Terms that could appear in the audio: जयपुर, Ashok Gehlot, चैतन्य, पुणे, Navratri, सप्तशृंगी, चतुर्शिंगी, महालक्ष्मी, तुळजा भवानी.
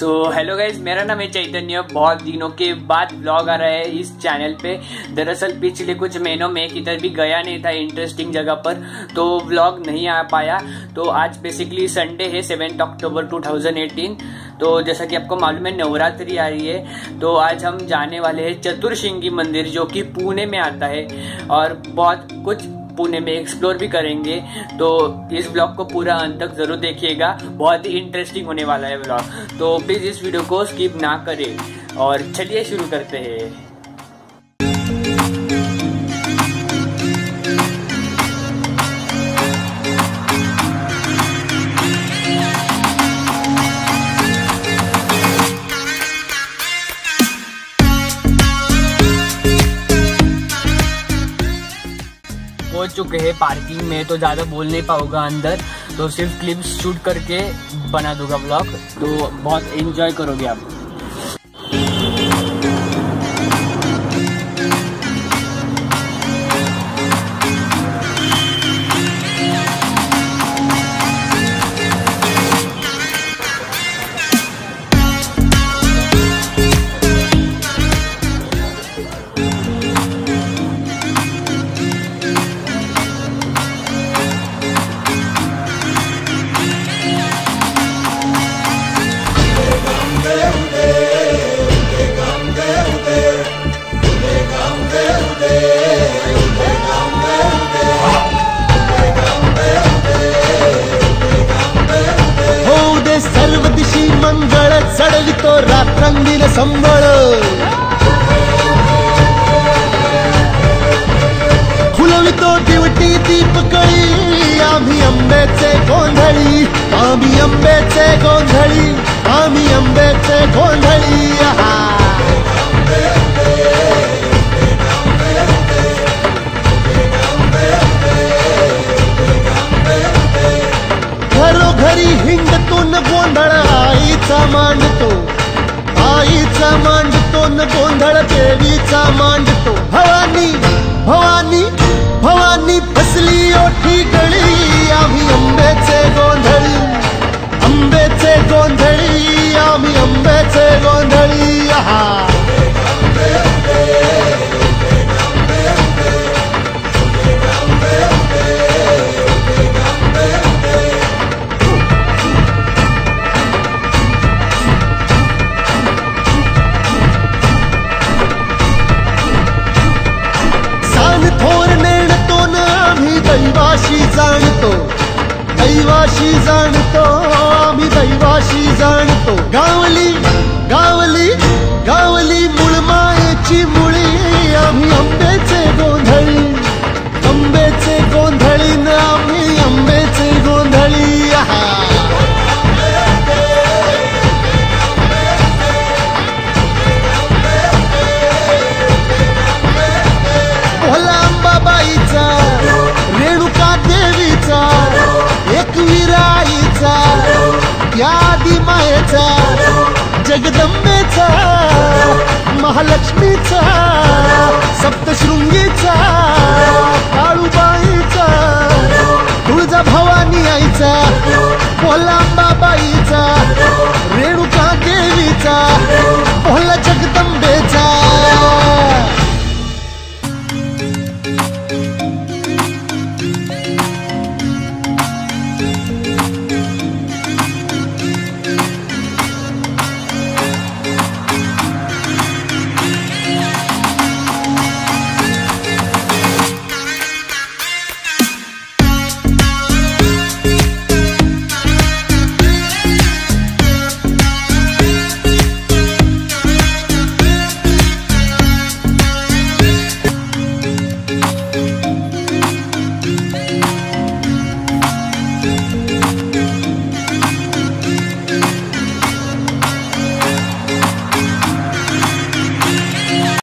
So hello guys, मेरा नाम है चैतन्य। बहुत दिनों के बाद ब्लॉग आ रहा है इस चैनल पे। दरअसल पिछले कुछ महीनों में किधर भी गया नहीं था इंटरेस्टिंग जगह पर, तो ब्लॉग नहीं आ पाया। तो आज बेसिकली संडे है 7 अक्टूबर 2018। तो जैसा कि आपको मालूम है नवरात्रि आ रही है, तो आज हम जाने वाले हैं चतुर्शिंगी मंदिर जो कि पुणे में आता है, और बहुत कुछ पुणे में एक्सप्लोर भी करेंगे। तो इस ब्लॉग को पूरा अंत तक जरूर देखिएगा, बहुत ही इंटरेस्टिंग होने वाला है ब्लॉग। तो प्लीज इस वीडियो को स्किप ना करें और चलिए शुरू करते हैं। चुके हैं पार्किंग में, तो ज़्यादा बोल नहीं पाऊंगा अंदर, तो सिर्फ क्लिप्स शूट करके बना दूंगा ब्लॉग, तो बहुत एंजॉय करोगे आप। घरोघरी हिंडतून गोंधळ आईचा मांडतो, आईचा मांडतून गोंधळ देवीचा मांडतो। भवानी भवानी भवानी फसली ओठी गळी, आम्ही अंबेचे गोंधळी, अंबेचे गोंधळी, आम्ही अंबेचे गोंधळी। आहा दैवाशी जाणतो, आम्ही दैवाशी जाणतो। गावली गावली गावली मूळमायेची मुळी, आम्ही अंबेचे गोंधळी, अंबेचे गोंधळी, आम्ही अंबेचे गोंधळी। आहा जगदंबेचा, महालक्ष्मीचा, सप्तशृंगीचा, काळूबाईचा, तुळजा भवानी आईचा, भोलांबाबाईचा, रेणुका देवीचा।